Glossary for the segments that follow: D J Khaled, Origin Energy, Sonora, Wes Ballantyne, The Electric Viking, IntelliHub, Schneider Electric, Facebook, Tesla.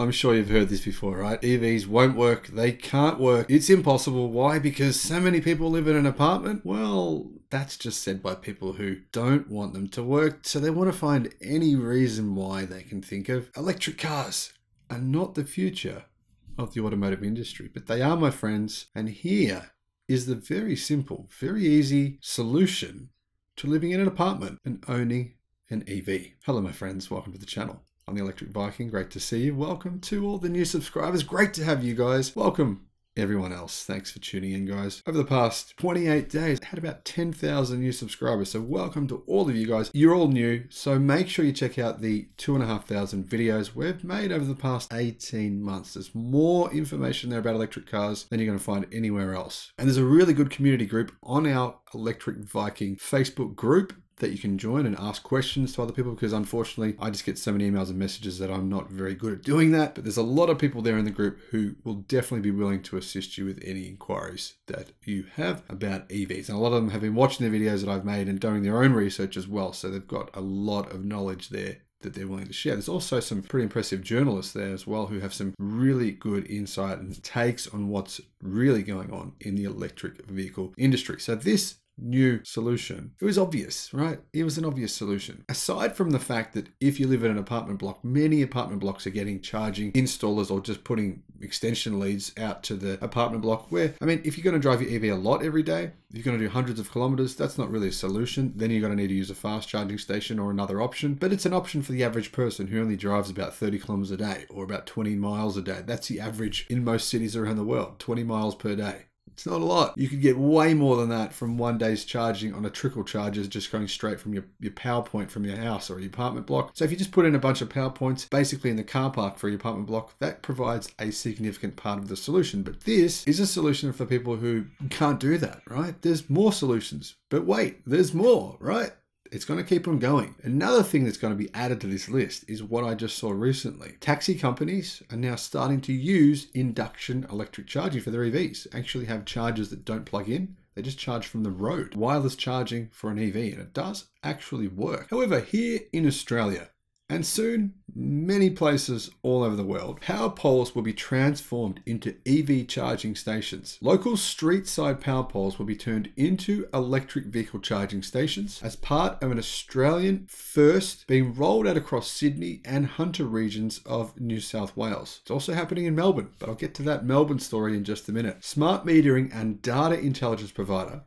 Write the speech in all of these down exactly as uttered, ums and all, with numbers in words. I'm sure you've heard this before, right? E Vs won't work. They can't work. It's impossible. Why? Because so many people live in an apartment? Well, that's just said by people who don't want them to work. So they want to find any reason why they can think of. Electric cars are not the future of the automotive industry, but they are, my friends. And here is the very simple, very easy solution to living in an apartment and owning an E V. Hello, my friends. Welcome to the channel. I'm the Electric Viking. Great to see you. Welcome to all the new subscribers. Great to have you guys. Welcome everyone else. Thanks for tuning in, guys. Over the past twenty-eight days, I had about ten thousand new subscribers. So welcome to all of you guys. You're all new. So make sure you check out the two and a half thousand videos we've made over the past eighteen months. There's more information there about electric cars than you're going to find anywhere else. And there's a really good community group on our Electric Viking Facebook group that you can join and ask questions to other people, because unfortunately I just get so many emails and messages that I'm not very good at doing that. But there's a lot of people there in the group who will definitely be willing to assist you with any inquiries that you have about E Vs. And a lot of them have been watching the videos that I've made and doing their own research as well. So they've got a lot of knowledge there that they're willing to share. There's also some pretty impressive journalists there as well who have some really good insight and takes on what's really going on in the electric vehicle industry. So this new solution, it was obvious, right? It was an obvious solution. Aside from the fact that if you live in an apartment block, many apartment blocks are getting charging installers or just putting extension leads out to the apartment block where, I mean, if you're going to drive your E V a lot every day, you're going to do hundreds of kilometers, that's not really a solution. Then you're going to need to use a fast charging station or another option, but it's an option for the average person who only drives about thirty kilometers a day or about twenty miles a day. That's the average in most cities around the world, twenty miles per day. It's not a lot. You could get way more than that from one day's charging on a trickle charger, just going straight from your, your power point from your house or your apartment block. So if you just put in a bunch of power points, basically in the car park for your apartment block, that provides a significant part of the solution. But this is a solution for people who can't do that, right? There's more solutions, but wait, there's more, right? It's going to keep on going. Another thing that's going to be added to this list is what I just saw recently. Taxi companies are now starting to use induction electric charging for their E Vs. Actually have chargers that don't plug in. They just charge from the road. Wireless charging for an E V, and it does actually work. However, here in Australia, and soon many places all over the world, power poles will be transformed into E V charging stations. Local street side power poles will be turned into electric vehicle charging stations as part of an Australian first being rolled out across Sydney and Hunter regions of New South Wales. It's also happening in Melbourne, but I'll get to that Melbourne story in just a minute. Smart metering and data intelligence provider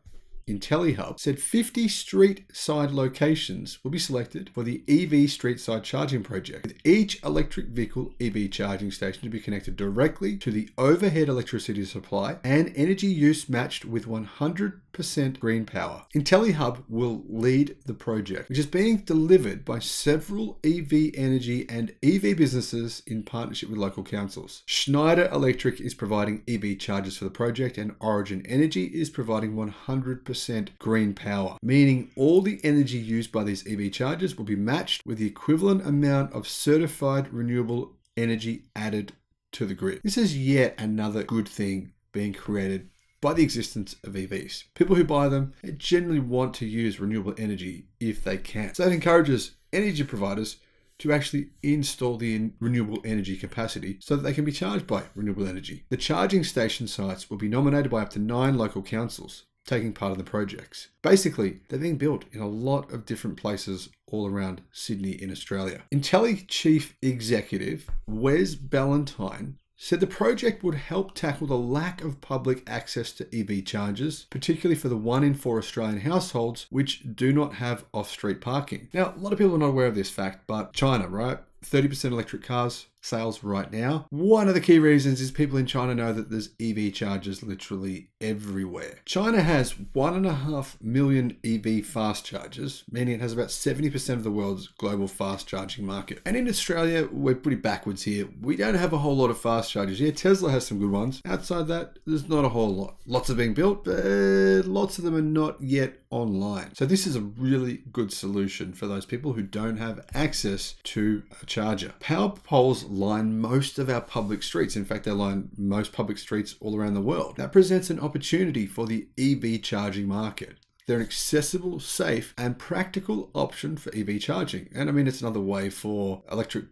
IntelliHub said fifty street side locations will be selected for the E V street side charging project, with each electric vehicle E V charging station to be connected directly to the overhead electricity supply and energy use matched with one hundred percent green power. IntelliHub will lead the project, which is being delivered by several E V energy and E V businesses in partnership with local councils. Schneider Electric is providing E V chargers for the project, and Origin Energy is providing one hundred percent green power, meaning all the energy used by these E V chargers will be matched with the equivalent amount of certified renewable energy added to the grid. This is yet another good thing being created by the existence of E Vs. People who buy them generally want to use renewable energy if they can. So that encourages energy providers to actually install the renewable energy capacity so that they can be charged by renewable energy. The charging station sites will be nominated by up to nine local councils taking part of the projects. Basically, they're being built in a lot of different places all around Sydney in Australia. Intelli Chief Executive Wes Ballantyne said the project would help tackle the lack of public access to E V chargers, particularly for the one in four Australian households which do not have off-street parking. Now, a lot of people are not aware of this fact, but China, right? thirty percent electric cars sales right now. One of the key reasons is people in China know that there's E V chargers literally everywhere. China has one and a half million E V fast chargers, meaning it has about seventy percent of the world's global fast charging market. And in Australia, we're pretty backwards here. We don't have a whole lot of fast chargers here. Tesla has some good ones. Outside that, there's not a whole lot. Lots are being built, but lots of them are not yet online. So this is a really good solution for those people who don't have access to a charger. Power poles line most of our public streets. In fact, they line most public streets all around the world. That presents an opportunity for the E V charging market. They're an accessible, safe, and practical option for E V charging. And I mean, it's another way for electric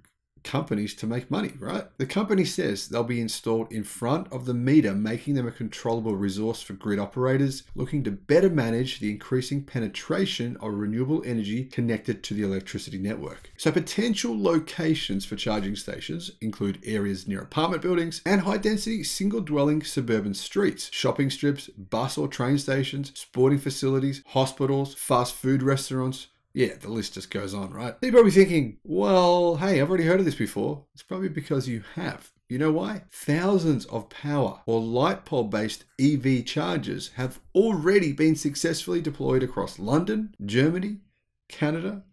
companies to make money, right? The company says they'll be installed in front of the meter, making them a controllable resource for grid operators looking to better manage the increasing penetration of renewable energy connected to the electricity network. So potential locations for charging stations include areas near apartment buildings and high-density single-dwelling suburban streets, shopping strips, bus or train stations, sporting facilities, hospitals, fast food restaurants. Yeah, the list just goes on, right? You're probably thinking, well, hey, I've already heard of this before. It's probably because you have. You know why? Thousands of power or light pole-based E V chargers have already been successfully deployed across London, Germany, Canada,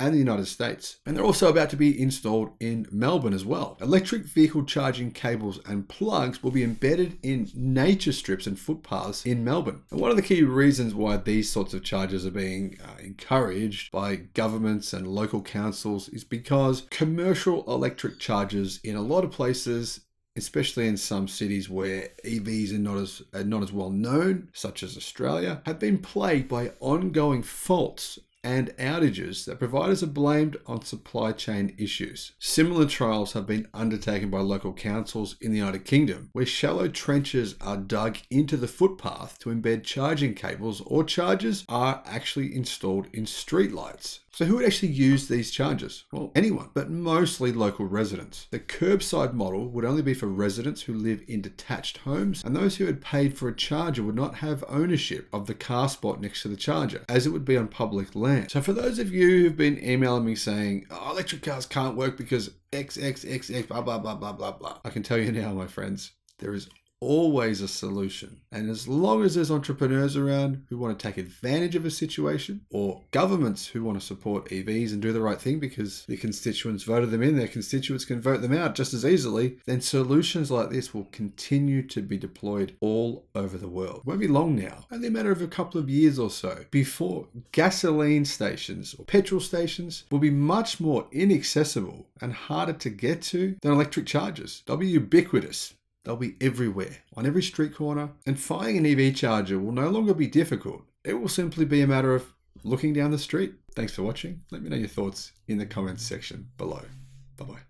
and the United States. And they're also about to be installed in Melbourne as well. Electric vehicle charging cables and plugs will be embedded in nature strips and footpaths in Melbourne. And one of the key reasons why these sorts of charges are being uh, encouraged by governments and local councils is because commercial electric chargers in a lot of places, especially in some cities where E Vs are not as, are not as well known, such as Australia, have been plagued by ongoing faults and outages that providers are blamed on supply chain issues. Similar trials have been undertaken by local councils in the United Kingdom, where shallow trenches are dug into the footpath to embed charging cables, or chargers are actually installed in streetlights. So who would actually use these chargers? Well, anyone, but mostly local residents. The curbside model would only be for residents who live in detached homes, and those who had paid for a charger would not have ownership of the car spot next to the charger, as it would be on public land. So for those of you who've been emailing me saying, oh, electric cars can't work because X, X, X, X, blah, blah, blah, blah, blah, blah. I can tell you now, my friends, there is always a solution. And as long as there's entrepreneurs around who want to take advantage of a situation, or governments who want to support E Vs and do the right thing because their constituents voted them in, their constituents can vote them out just as easily, then solutions like this will continue to be deployed all over the world. It won't be long now, only a matter of a couple of years or so, before gasoline stations or petrol stations will be much more inaccessible and harder to get to than electric chargers. They'll be ubiquitous. They'll be everywhere, on every street corner, and finding an E V charger will no longer be difficult. It will simply be a matter of looking down the street. Thanks for watching. Let me know your thoughts in the comments section below. Bye-bye.